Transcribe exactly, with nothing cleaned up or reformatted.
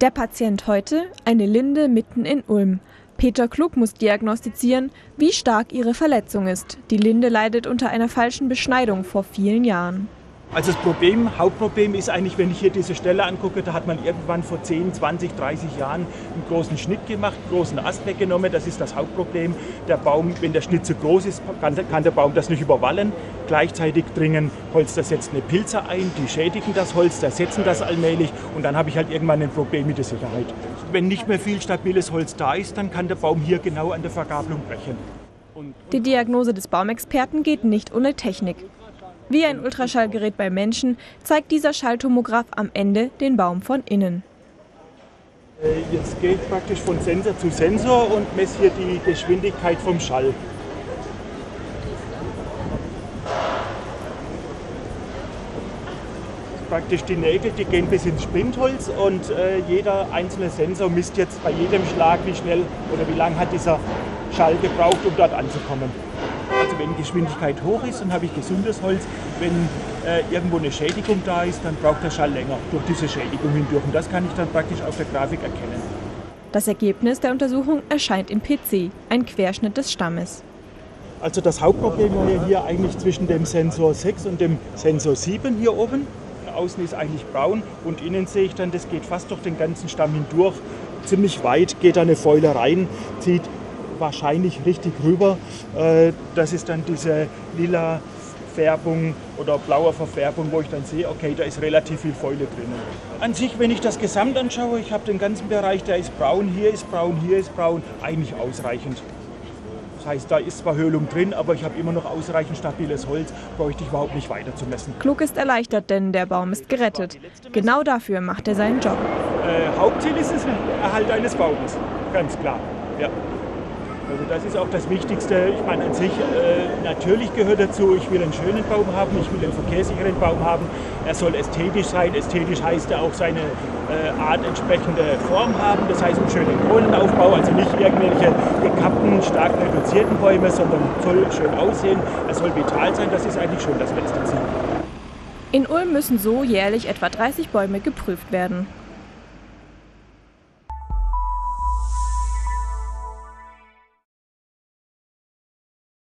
Der Patient heute, eine Linde mitten in Ulm. Peter Klug muss diagnostizieren, wie stark ihre Verletzung ist. Die Linde leidet unter einer falschen Beschneidung vor vielen Jahren. Also das Problem, Hauptproblem ist eigentlich, wenn ich hier diese Stelle angucke, da hat man irgendwann vor zehn, zwanzig, dreißig Jahren einen großen Schnitt gemacht, einen großen Ast weggenommen. Das ist das Hauptproblem. Der Baum, wenn der Schnitt zu groß ist, kann, kann der Baum das nicht überwallen. Gleichzeitig dringen holzersetzende Pilze ein, die schädigen das Holz, zersetzen das allmählich und dann habe ich halt irgendwann ein Problem mit der Sicherheit. Wenn nicht mehr viel stabiles Holz da ist, dann kann der Baum hier genau an der Vergabelung brechen. Die Diagnose des Baumexperten geht nicht ohne Technik. Wie ein Ultraschallgerät bei Menschen zeigt dieser Schalltomograph am Ende den Baum von innen. Jetzt gehe ich praktisch von Sensor zu Sensor und messe hier die Geschwindigkeit vom Schall. Praktisch die Nägel, die gehen bis ins Sprintholz und äh, jeder einzelne Sensor misst jetzt bei jedem Schlag, wie schnell oder wie lang hat dieser Schall gebraucht, um dort anzukommen. Wenn Geschwindigkeit hoch ist, dann habe ich gesundes Holz. Wenn äh, irgendwo eine Schädigung da ist, dann braucht der Schall länger durch diese Schädigung hindurch. Und das kann ich dann praktisch auf der Grafik erkennen. Das Ergebnis der Untersuchung erscheint im P C, ein Querschnitt des Stammes. Also das Hauptproblem wäre hier eigentlich zwischen dem Sensor sechs und dem Sensor sieben hier oben. Außen ist eigentlich braun und innen sehe ich dann, das geht fast durch den ganzen Stamm hindurch. Ziemlich weit geht da eine Fäule rein, zieht wahrscheinlich richtig rüber. Das ist dann diese lila Färbung oder blaue Verfärbung, wo ich dann sehe, okay, da ist relativ viel Fäule drin. An sich, wenn ich das Gesamt anschaue, ich habe den ganzen Bereich, der ist braun, hier ist braun, hier ist braun, eigentlich ausreichend. Das heißt, da ist zwar Höhlung drin, aber ich habe immer noch ausreichend stabiles Holz, brauche ich überhaupt nicht weiter zu messen. Klug ist erleichtert, denn der Baum ist gerettet. Genau dafür macht er seinen Job. Äh, Hauptziel ist es der Erhalt eines Baumes, ganz klar. Ja. Also das ist auch das Wichtigste. Ich meine an sich, äh, natürlich gehört dazu, ich will einen schönen Baum haben, ich will einen verkehrssicheren Baum haben. Er soll ästhetisch sein. Ästhetisch heißt er auch seine äh, Art entsprechende Form haben. Das heißt einen schönen Kronenaufbau, also nicht irgendwelche gekappten, stark reduzierten Bäume, sondern soll schön aussehen. Er soll vital sein, das ist eigentlich schon das letzte Ziel. In Ulm müssen so jährlich etwa dreißig Bäume geprüft werden.